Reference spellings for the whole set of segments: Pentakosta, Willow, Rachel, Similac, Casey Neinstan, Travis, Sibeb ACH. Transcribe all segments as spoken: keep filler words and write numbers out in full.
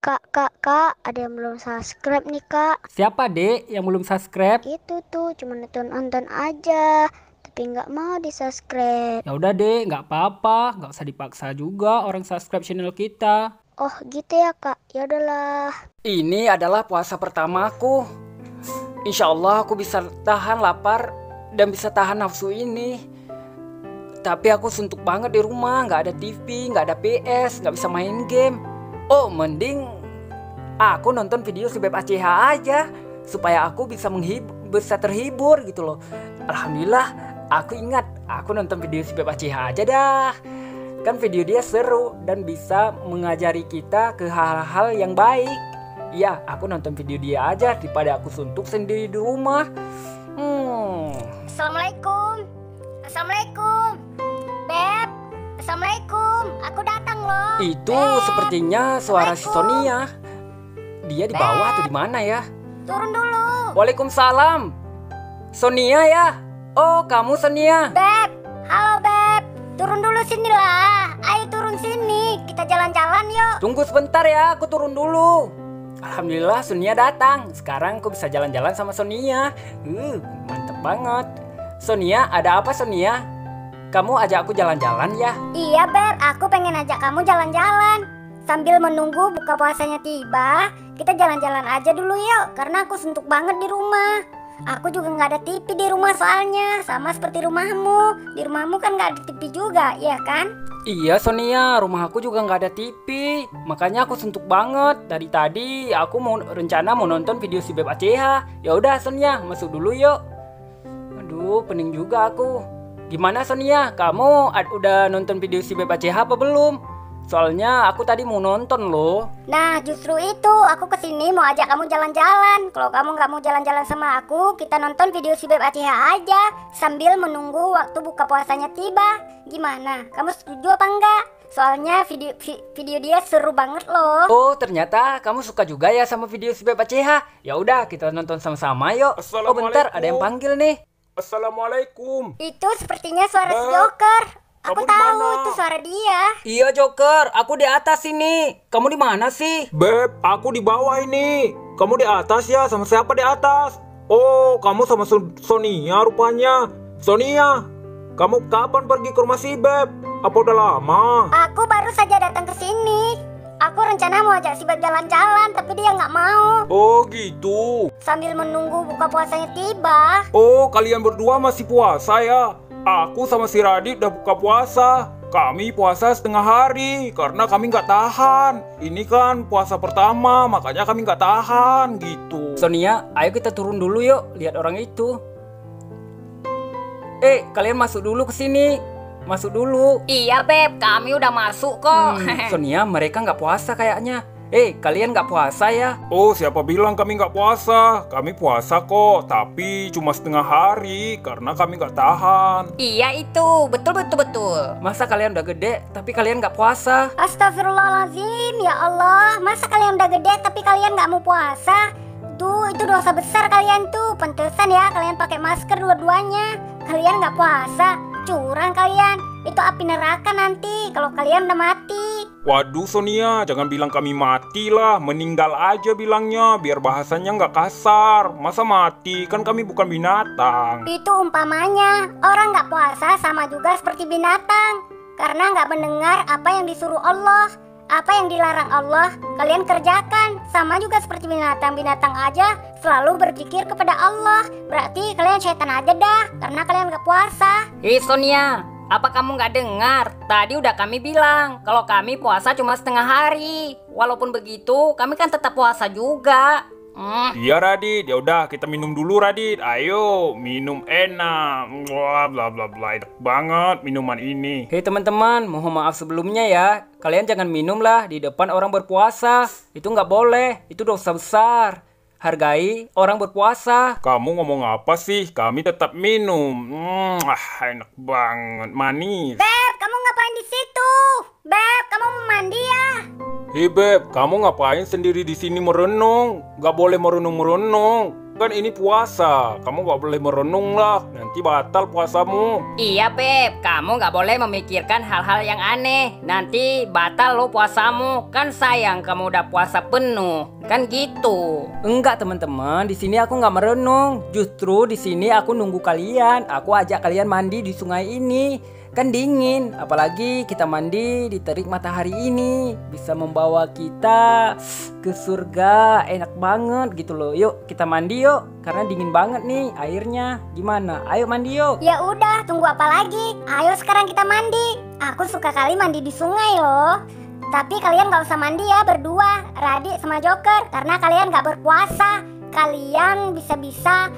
Kak, kak, kak, ada yang belum subscribe nih, kak. Siapa, dek, yang belum subscribe? Itu tuh, cuma nonton-nonton aja, tapi nggak mau di-subscribe. Ya udah, dek, nggak apa-apa, nggak usah dipaksa juga orang subscribe channel kita. Oh, gitu ya, kak. Ya udahlah. Ini adalah puasa pertama aku. Insya Allah aku bisa tahan lapar dan bisa tahan nafsu ini. Tapi aku suntuk banget di rumah, nggak ada T V, nggak ada P S, nggak bisa main game. Oh, mending aku nonton video Sibeb A C H aja supaya aku bisa menghibur, bisa terhibur gitu loh. Alhamdulillah, aku ingat aku nonton video Sibeb A C H aja dah. Kan video dia seru dan bisa mengajari kita ke hal-hal yang baik. Iya, aku nonton video dia aja daripada aku suntuk sendiri di rumah. Hmm. Assalamualaikum. Assalamualaikum. Beb. Assalamualaikum. Aku datang loh. Itu Beb. Sepertinya suara si Sonia. Dia di bawah Beb. Atau di mana ya? Turun dulu. Waalaikumsalam. Sonia ya? Oh, kamu Sonia. Beb. Halo, Beb. Turun dulu sinilah. Ayo turun sini. Kita jalan-jalan yuk. Tunggu sebentar ya, aku turun dulu. Alhamdulillah Sonia datang. Sekarang aku bisa jalan-jalan sama Sonia. Uh, mantep banget. Sonia, ada apa Sonia? Kamu ajak aku jalan-jalan ya? Iya Ber, aku pengen ajak kamu jalan-jalan. Sambil menunggu buka puasanya tiba, kita jalan-jalan aja dulu yuk. Karena aku suntuk banget di rumah. Aku juga nggak ada T V di rumah soalnya. Sama seperti rumahmu. Di rumahmu kan nggak ada T V juga, ya kan? Iya Sonia, rumah aku juga nggak ada T V. Makanya aku suntuk banget. Dari tadi aku mau rencana mau nonton video Sibeb A C H. Ya udah Sonia, masuk dulu yuk. Aduh, pening juga aku. Gimana Sonia, kamu udah nonton video Sibeb A C H apa belum? Soalnya aku tadi mau nonton loh. Nah justru itu, aku kesini mau ajak kamu jalan-jalan. Kalau kamu nggak mau jalan-jalan sama aku, kita nonton video Sibeb A C H aja. Sambil menunggu waktu buka puasanya tiba. Gimana, kamu setuju apa enggak? Soalnya video, video dia seru banget loh. Oh ternyata kamu suka juga ya sama video Sibeb A C H. Ya udah kita nonton sama-sama yuk. Oh bentar, ada yang panggil nih. Assalamualaikum. Itu sepertinya suara si Joker. Aku tahu itu suara dia. Iya Joker, aku di atas ini. Kamu di mana sih? Beb, aku di bawah ini. Kamu di atas ya? Sama siapa di atas? Oh, kamu sama Son Sonia rupanya. Sonia, kamu kapan pergi ke rumah si Beb? Apa udah lama? Aku baru saja datang ke sini. Aku rencana mau ajak si Beb jalan-jalan, tapi dia nggak mau. Oh gitu. Sambil menunggu buka puasanya tiba. Oh, kalian berdua masih puasa ya? Aku sama si Radit udah buka puasa. Kami puasa setengah hari, karena kami nggak tahan. Ini kan puasa pertama, makanya kami nggak tahan gitu. Sonia, ayo kita turun dulu yuk, lihat orang itu. Eh, kalian masuk dulu ke sini. Masuk dulu. Iya Beb, kami udah masuk kok. hmm, Sonia, mereka nggak puasa kayaknya. Eh, hey, kalian nggak puasa ya? Oh, siapa bilang kami nggak puasa? Kami puasa kok, tapi cuma setengah hari karena kami nggak tahan. Iya itu, betul-betul-betul. Masa kalian udah gede, tapi kalian nggak puasa? Astagfirullahaladzim, ya Allah. Masa kalian udah gede, tapi kalian nggak mau puasa? Tuh, itu dosa besar kalian tuh. Pantesan ya, kalian pakai masker dua-duanya. Kalian nggak puasa. Curang kalian, itu api neraka nanti kalau kalian udah mati. Waduh Sonia, jangan bilang kami mati lah, meninggal aja bilangnya, biar bahasanya nggak kasar. Masa mati, kan kami bukan binatang. Itu umpamanya, orang nggak puasa sama juga seperti binatang. Karena nggak mendengar apa yang disuruh Allah, apa yang dilarang Allah, kalian kerjakan. Sama juga seperti binatang-binatang aja, selalu berzikir kepada Allah. Berarti kalian syaitan aja dah, karena kalian gak puasa. Hei Sonia, apa kamu gak dengar? Tadi udah kami bilang kalau kami puasa cuma setengah hari. Walaupun begitu, kami kan tetap puasa juga. mm. Iya Radit, yaudah kita minum dulu Radit. Ayo, minum enak. Wah, bla bla bla, enak banget minuman ini. Hei teman-teman, mohon maaf sebelumnya ya. Kalian jangan minum lah di depan orang berpuasa. Itu gak boleh, itu dosa besar. Hargai orang berpuasa. Kamu ngomong apa sih? Kami tetap minum. Mm, ah, enak banget, manis. Beb, kamu ngapain di situ? Beb, kamu mau mandi ya? Hei Beb, kamu ngapain sendiri di sini merenung? Gak boleh merenung-merenung. kan ini puasa, kamu nggak boleh merenung lah, nanti batal puasamu. Iya Beb, kamu nggak boleh memikirkan hal-hal yang aneh, nanti batal lo puasamu, kan sayang kamu udah puasa penuh, kan gitu. Enggak teman-teman, di sini aku nggak merenung, justru di sini aku nunggu kalian, aku ajak kalian mandi di sungai ini. Kan dingin, apalagi kita mandi di terik matahari ini bisa membawa kita ke surga, enak banget gitu loh. Yuk kita mandi yuk, karena dingin banget nih airnya. Gimana? Ayo mandi yuk. Ya udah, tunggu apa lagi? Ayo sekarang kita mandi. Aku suka kali mandi di sungai loh. Tapi kalian nggak usah mandi ya berdua, Radit sama Joker, karena kalian nggak berpuasa. Kalian bisa-bisa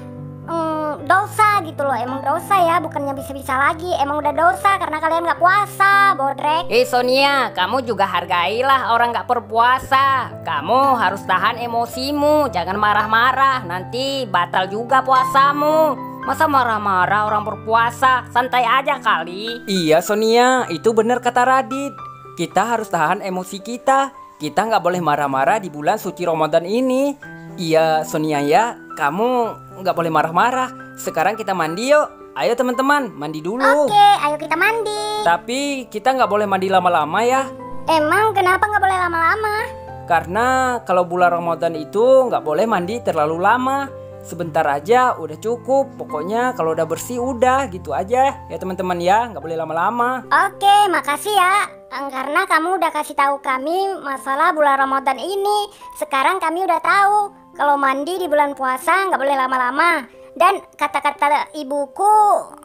Hmm, dosa gitu loh, emang dosa ya, bukannya bisa-bisa lagi, emang udah dosa karena kalian gak puasa, bodrek. Hei Sonia, kamu juga hargailah orang gak berpuasa, kamu harus tahan emosimu, jangan marah-marah, nanti batal juga puasamu. Masa marah-marah orang berpuasa, santai aja kali. Iya Sonia, itu bener kata Radit, kita harus tahan emosi kita, kita gak boleh marah-marah di bulan suci Ramadan ini. Iya Sonia ya, kamu nggak boleh marah-marah. Sekarang kita mandi yuk. Ayo teman-teman, mandi dulu. Oke, ayo kita mandi. Tapi kita nggak boleh mandi lama-lama ya. Emang kenapa nggak boleh lama-lama? Karena kalau bulan Ramadan itu nggak boleh mandi terlalu lama. Sebentar aja udah cukup. Pokoknya kalau udah bersih udah gitu aja ya teman-teman ya, nggak boleh lama-lama. Oke, makasih ya, karena kamu udah kasih tahu kami masalah bulan Ramadan ini. Sekarang kami udah tahu kalau mandi di bulan puasa nggak boleh lama-lama. Dan kata-kata ibuku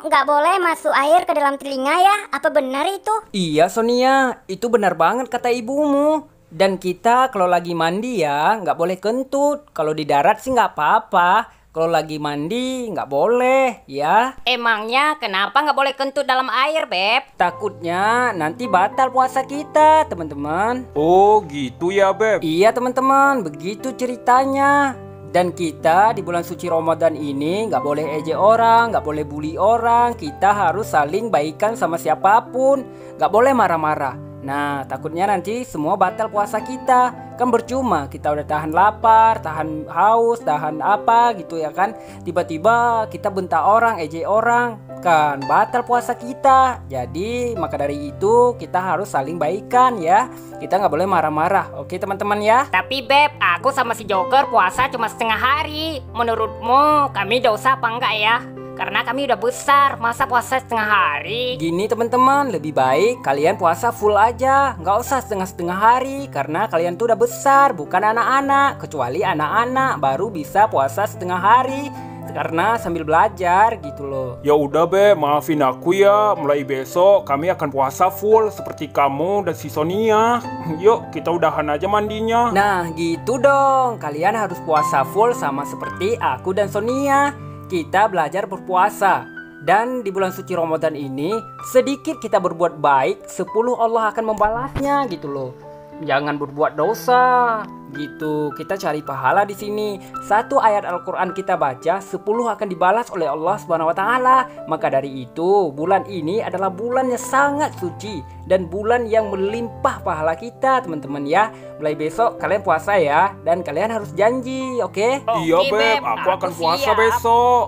nggak boleh masuk air ke dalam telinga ya. Apa benar itu? Iya Sonia, itu benar banget kata ibumu. Dan kita kalau lagi mandi ya nggak boleh kentut. Kalau di darat sih nggak apa-apa, kalau lagi mandi nggak boleh ya. Emangnya kenapa nggak boleh kentut dalam air Beb? Takutnya nanti batal puasa kita teman-teman. Oh gitu ya Beb. Iya teman-teman, begitu ceritanya. Dan kita di bulan suci Ramadan ini nggak boleh ejek orang, nggak boleh bully orang. Kita harus saling baikan sama siapapun, nggak boleh marah-marah. Nah takutnya nanti semua batal puasa kita. Kan percuma kita udah tahan lapar, tahan haus, tahan apa gitu ya kan. Tiba-tiba kita bentak orang, ejek orang, kan batal puasa kita. Jadi maka dari itu kita harus saling baikan ya. Kita nggak boleh marah-marah. Oke teman-teman ya. Tapi Beb, aku sama si Joker puasa cuma setengah hari. Menurutmu kami dosa apa enggak ya? Karena kami udah besar, masa puasa setengah hari? Gini teman-teman, lebih baik kalian puasa full aja, nggak usah setengah-setengah hari. Karena kalian tuh udah besar, bukan anak-anak. Kecuali anak-anak baru bisa puasa setengah hari karena sambil belajar gitu loh. Ya udah Beb, maafin aku ya. Mulai besok kami akan puasa full seperti kamu dan si Sonia. Yuk kita udahan aja mandinya. Nah gitu dong, kalian harus puasa full sama seperti aku dan Sonia. Kita belajar berpuasa. Dan di bulan suci Ramadan ini sedikit kita berbuat baik, sepuluh Allah akan membalasnya gitu loh. Jangan berbuat dosa gitu. Kita cari pahala di sini. Satu ayat Al-Qur'an kita baca, sepuluh akan dibalas oleh Allah Subhanahu wa taala. Maka dari itu, bulan ini adalah bulan yang sangat suci dan bulan yang melimpah pahala kita, teman-teman ya. Mulai besok kalian puasa ya, dan kalian harus janji, oke? Okay? Oh, iya, Beb, aku akan aku puasa siap. Besok.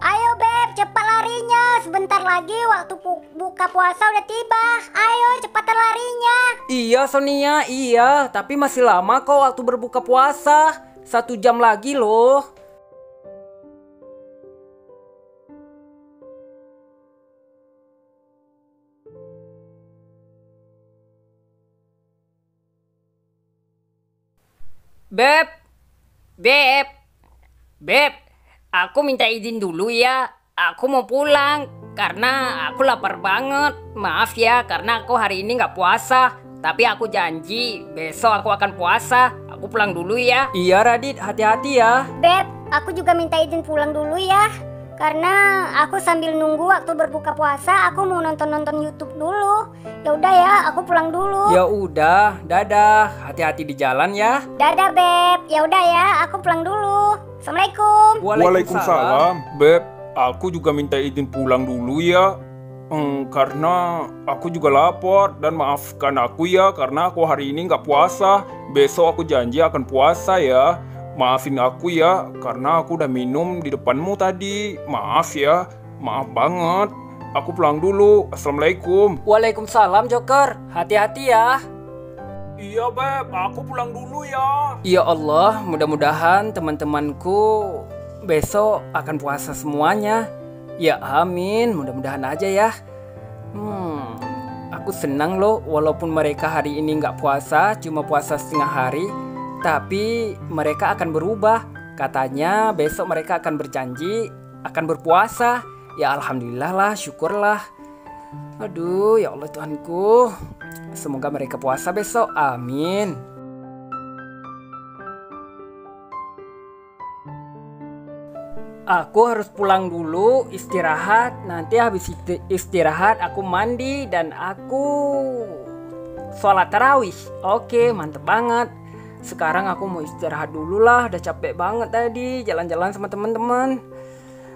Ayo, Beb, cepat larinya. Sebentar lagi waktu pu buka puasa udah tiba. Ayo, cepat larinya. Iya, Sonia, iya, tapi masih lama kok waktu berbuka puasa. Satu jam lagi loh. Beb, Beb, Beb, aku minta izin dulu ya. Aku mau pulang karena aku lapar banget. Maaf ya, karena aku hari ini nggak puasa. Tapi aku janji besok aku akan puasa. Aku pulang dulu ya. Iya Radit, hati-hati ya. Beb, aku juga minta izin pulang dulu ya. Karena aku sambil nunggu waktu berbuka puasa, aku mau nonton-nonton YouTube dulu. Ya udah ya, aku pulang dulu. Ya udah, dadah. Hati-hati di jalan ya. Dadah, Beb. Ya udah ya, aku pulang dulu. Assalamualaikum. Waalaikumsalam. Beb, aku juga minta izin pulang dulu ya. Hmm, karena aku juga lapar, dan maafkan aku ya karena aku hari ini nggak puasa. Besok aku janji akan puasa ya. Maafin aku ya, karena aku udah minum di depanmu tadi. Maaf ya, maaf banget. Aku pulang dulu. Assalamualaikum. Waalaikumsalam, Joker. Hati-hati ya. Iya, Beb. Aku pulang dulu ya. Ya Allah, mudah-mudahan teman-temanku besok akan puasa semuanya. Ya amin, mudah-mudahan aja ya. Hmm, aku senang loh walaupun mereka hari ini nggak puasa, cuma puasa setengah hari. Tapi mereka akan berubah. Katanya besok mereka akan berjanji akan berpuasa. Ya alhamdulillah lah, syukurlah. Aduh, ya Allah Tuhanku. Semoga mereka puasa besok, amin. Aku harus pulang dulu, istirahat. Nanti habis istirahat aku mandi dan aku sholat tarawih. Oke, mantep banget. Sekarang aku mau istirahat dulu lah, udah capek banget tadi jalan-jalan sama teman-teman.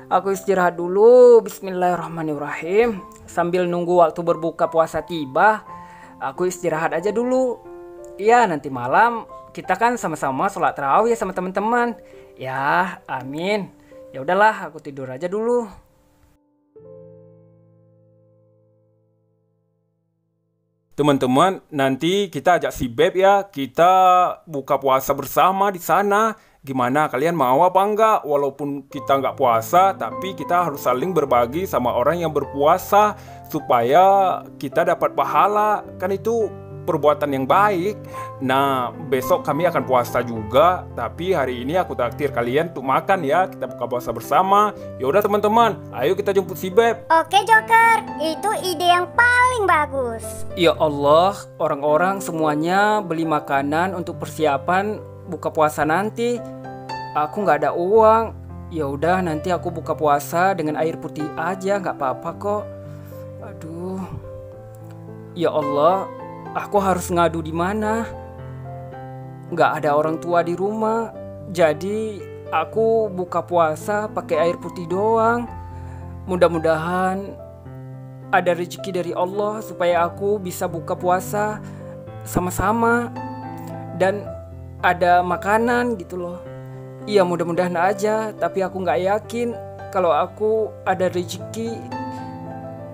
Aku istirahat dulu, bismillahirrahmanirrahim. Sambil nunggu waktu berbuka puasa tiba, aku istirahat aja dulu. Iya, nanti malam kita kan sama-sama sholat tarawih sama teman-teman. Ya, amin. Ya udahlah, aku tidur aja dulu. Teman-teman, nanti kita ajak Sibeb ya, kita buka puasa bersama di sana. Gimana, kalian mau apa enggak? Walaupun kita nggak puasa, tapi kita harus saling berbagi sama orang yang berpuasa supaya kita dapat pahala. Kan itu perbuatan yang baik. Nah, besok kami akan puasa juga, tapi hari ini aku traktir kalian untuk makan ya. Kita buka puasa bersama. Ya udah teman-teman, ayo kita jemput Sibeb. Oke Joker, itu ide yang paling bagus. Ya Allah, orang-orang semuanya beli makanan untuk persiapan buka puasa nanti. Aku nggak ada uang. Ya udah, nanti aku buka puasa dengan air putih aja, nggak apa-apa kok. Aduh. Ya Allah, aku harus ngadu di mana? Nggak ada orang tua di rumah, jadi aku buka puasa pakai air putih doang. Mudah-mudahan ada rezeki dari Allah supaya aku bisa buka puasa sama-sama dan ada makanan gitu loh. Iya, mudah-mudahan aja, tapi aku nggak yakin kalau aku ada rezeki.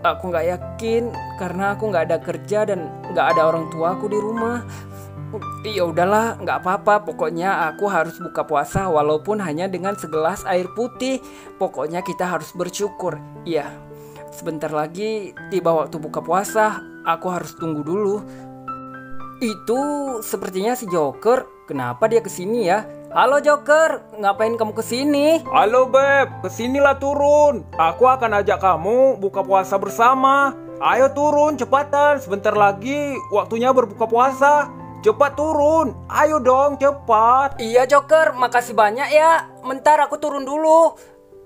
Aku nggak yakin karena aku nggak ada kerja dan nggak ada orang tuaku di rumah. Ya udahlah, nggak apa-apa. Pokoknya aku harus buka puasa walaupun hanya dengan segelas air putih. Pokoknya kita harus bersyukur. Iya. Sebentar lagi tiba waktu buka puasa. Aku harus tunggu dulu. Itu sepertinya si Joker. Kenapa dia kesini ya? Halo Joker, ngapain kamu kesini? Halo Beb, kesinilah turun. Aku akan ajak kamu buka puasa bersama. Ayo turun, cepatan. Sebentar lagi waktunya berbuka puasa. Cepat turun, ayo dong, cepat. Iya Joker, makasih banyak ya. Bentar aku turun dulu.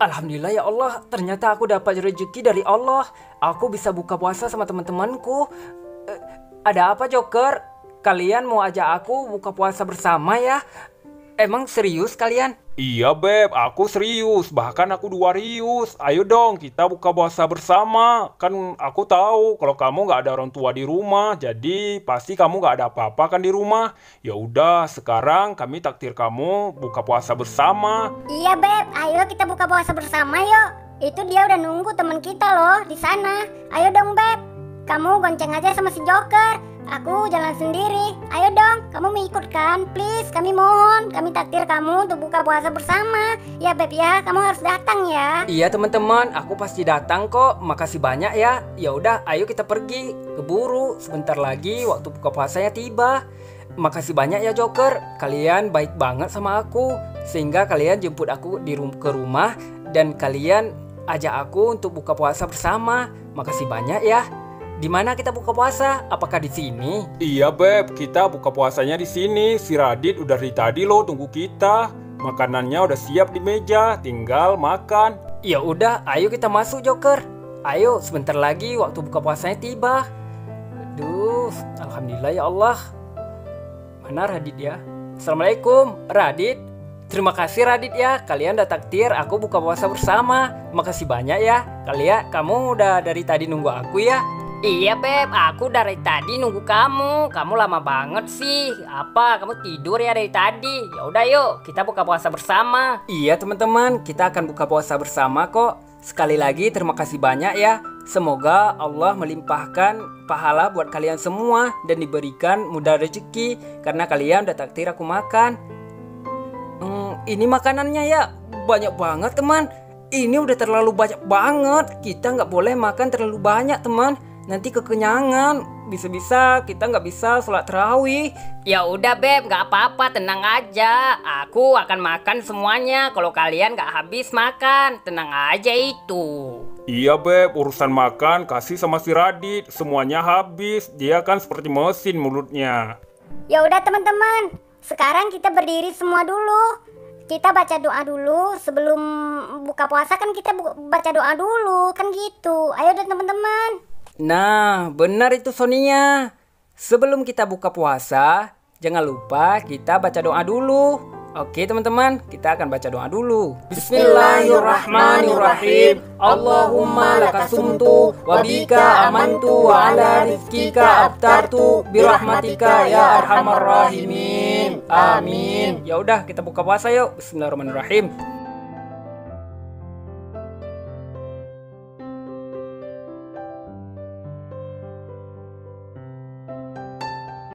Alhamdulillah ya Allah, ternyata aku dapat rezeki dari Allah. Aku bisa buka puasa sama teman-temanku. Eh, ada apa Joker? Kalian mau ajak aku buka puasa bersama ya? Emang serius kalian? Iya Beb, aku serius. Bahkan aku dua rius. Ayo dong, kita buka puasa bersama. Kan aku tahu kalau kamu nggak ada orang tua di rumah, jadi pasti kamu nggak ada apa-apa kan di rumah. Ya udah, sekarang kami takdir kamu buka puasa bersama. Iya Beb, ayo kita buka puasa bersama yuk. Itu dia udah nunggu teman kita loh di sana. Ayo dong Beb, kamu gonceng aja sama si Joker. Aku jalan sendiri. Ayo dong, kamu mau ikut kan? Please, kami mohon. Kami takdir kamu untuk buka puasa bersama. Ya Beb ya, kamu harus datang ya. Iya teman-teman, aku pasti datang kok. Makasih banyak ya. Ya udah, ayo kita pergi. Keburu, sebentar lagi waktu buka puasanya tiba. Makasih banyak ya Joker. Kalian baik banget sama aku sehingga kalian jemput aku di rum- ke rumah dan kalian ajak aku untuk buka puasa bersama. Makasih banyak ya. Di mana kita buka puasa? Apakah di sini? Iya Beb, kita buka puasanya di sini. Si Radit udah dari tadi loh tunggu kita. Makanannya udah siap di meja, tinggal makan. Ya udah, ayo kita masuk Joker. Ayo, sebentar lagi waktu buka puasanya tiba. Aduh, alhamdulillah ya Allah. Mana Radit ya? Assalamualaikum, Radit. Terima kasih Radit ya, kalian udah takdir aku buka puasa bersama. Makasih banyak ya. Kalian, kamu udah dari tadi nunggu aku ya. Iya Beb, aku dari tadi nunggu kamu. Kamu lama banget sih. Apa kamu tidur ya dari tadi? Ya udah yuk, kita buka puasa bersama. Iya teman-teman, kita akan buka puasa bersama kok. Sekali lagi terima kasih banyak ya. Semoga Allah melimpahkan pahala buat kalian semua dan diberikan mudah rezeki karena kalian udah takdir aku makan. Hmm, ini makanannya ya banyak banget teman. Ini udah terlalu banyak banget. Kita nggak boleh makan terlalu banyak teman. Nanti kekenyangan, bisa-bisa kita nggak bisa sholat terawih. Ya udah Beb, nggak apa-apa, tenang aja. Aku akan makan semuanya. Kalau kalian nggak habis makan, tenang aja itu. Iya Beb, urusan makan kasih sama si Radit. Semuanya habis, dia kan seperti mesin mulutnya. Ya udah teman-teman, sekarang kita berdiri semua dulu. Kita baca doa dulu sebelum buka puasa, kan kita baca doa dulu, kan gitu. Ayo deh teman-teman. Nah, benar itu Sonia. Sebelum kita buka puasa, jangan lupa kita baca doa dulu. Oke teman-teman, kita akan baca doa dulu. Bismillahirrahmanirrahim. Allahumma lakasumtu, wabika amantu, wa ala rizkika abtartu, birahmatika ya arhamar rahimin. Amin. Ya udah, kita buka puasa yuk. Bismillahirrahmanirrahim.